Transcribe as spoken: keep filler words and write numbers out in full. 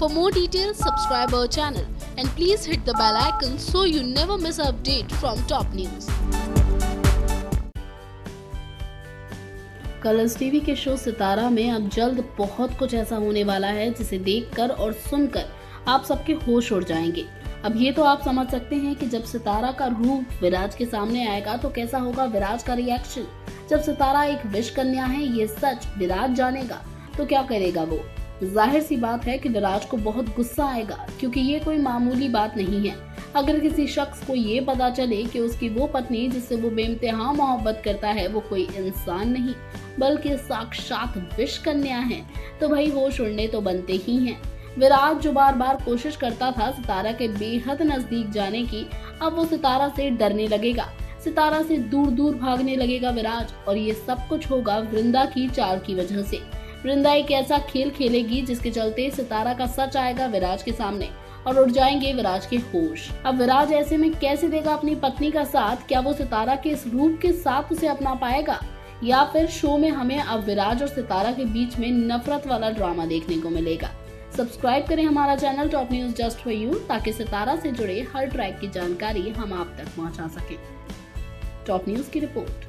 For more details, subscribe our channel and please hit the bell icon so you never miss an update from Top News. Colors TV के show Sitara में अब जल्द बहुत कुछ ऐसा होने वाला है जिसे देखकर और सुनकर आप सबके होश उड़ जाएंगे। अब ये तो आप समझ सकते हैं कि जब सितारा का रूप विराज के सामने आएगा तो कैसा होगा विराज का रिएक्शन। जब सितारा एक विष कन्या है ये सच विराज जानेगा तो क्या करेगा वो। जाहिर सी बात है कि विराज को बहुत गुस्सा आएगा क्योंकि ये कोई मामूली बात नहीं है। अगर किसी शख्स को ये पता चले कि उसकी वो पत्नी जिससे वो बेइंतहा मोहब्बत करता है वो कोई इंसान नहीं बल्कि साक्षात विष कन्या है तो भाई होश उड़ने तो बनते ही हैं। विराज जो बार बार कोशिश करता था सितारा के बेहद नजदीक जाने की, अब वो सितारा से डरने लगेगा, सितारा से दूर दूर भागने लगेगा विराज। और ये सब कुछ होगा वृंदा की चाल की वजह से। वृंदा एक ऐसा खेल खेलेगी जिसके चलते सितारा का सच आएगा विराज के सामने और उड़ जाएंगे विराज के होश। अब विराज ऐसे में कैसे देगा अपनी पत्नी का साथ? क्या वो सितारा के इस रूप के साथ उसे अपना पाएगा? या फिर शो में हमें अब विराज और सितारा के बीच में नफरत वाला ड्रामा देखने को मिलेगा? सब्सक्राइब करें हमारा channel Top News just for you ताकि सितारा से जुड़े हर ट्रैक की जानकारी हम आप तक पहुंचा सकें। टॉप न्यूज की रिपोर्ट।